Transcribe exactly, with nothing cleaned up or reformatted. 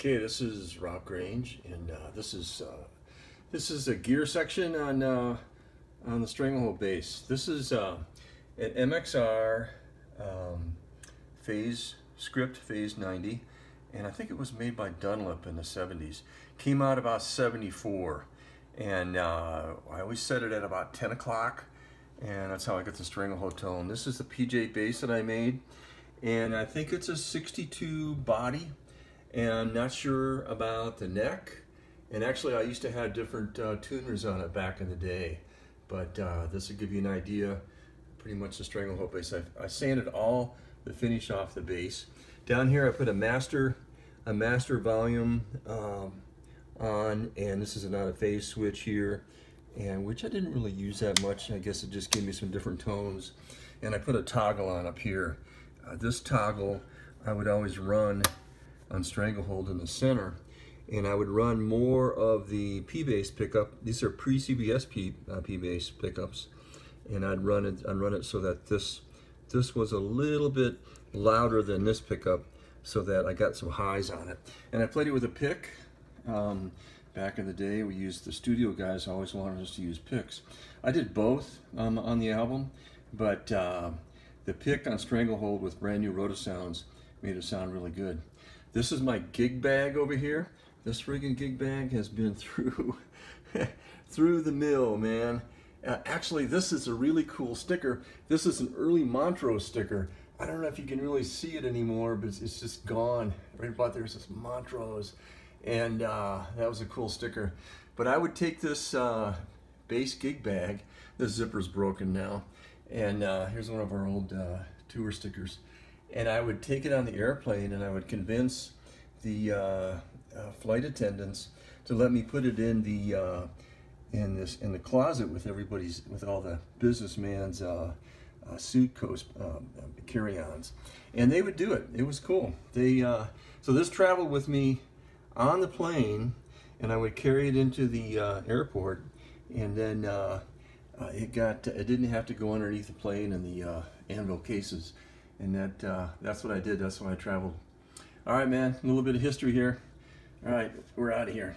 Okay, this is Rob Grange, and uh, this is uh, this is a gear section on uh, on the Stranglehold bass. This is uh, an M X R um, phase script, phase ninety, and I think it was made by Dunlop in the seventies. Came out about seventy-four, and uh, I always set it at about ten o'clock, and that's how I get the Stranglehold tone. This is the P J bass that I made, and I think it's a sixty-two body. And I'm not sure about the neck. And actually, I used to have different uh, tuners on it back in the day. But uh, this will give you an idea, pretty much the Stranglehold bass. I, I sanded all the finish off the bass. Down here, I put a master, a master volume um, on, and this is another phase switch here, and which I didn't really use that much. I guess it just gave me some different tones. And I put a toggle on up here. Uh, this toggle, I would always run on Stranglehold in the center, and I would run more of the P bass pickup. These are Pre C B S P, uh, P bass pickups, and I'd run it I'd run it so that this this was a little bit louder than this pickup, so that I got some highs on it. And I played it with a pick. Um, back in the day, we used the studio guys always wanted us to use picks. I did both um, on the album, but uh, the pick on Stranglehold with brand new Rotosounds made it sound really good. This is my gig bag over here. This friggin' gig bag has been through through the mill, man. Uh, actually, this is a really cool sticker. This is an early Montrose sticker. I don't know if you can really see it anymore, but it's, it's just gone. Right about there is this Montrose, and uh, that was a cool sticker. But I would take this uh, bass gig bag. The zipper's broken now, and uh, here's one of our old uh, tour stickers. And I would take it on the airplane, and I would convince the uh, uh, flight attendants to let me put it in the uh, in this in the closet with everybody's with all the businessman's uh, uh, suit coats, uh, carry-ons, and they would do it. It was cool. They uh, so this traveled with me on the plane, and I would carry it into the uh, airport, and then uh, uh, it got it didn't have to go underneath the plane in the uh, anvil cases. And that, uh, that's what I did. That's why I traveled. All right, man, a little bit of history here. All right, we're out of here.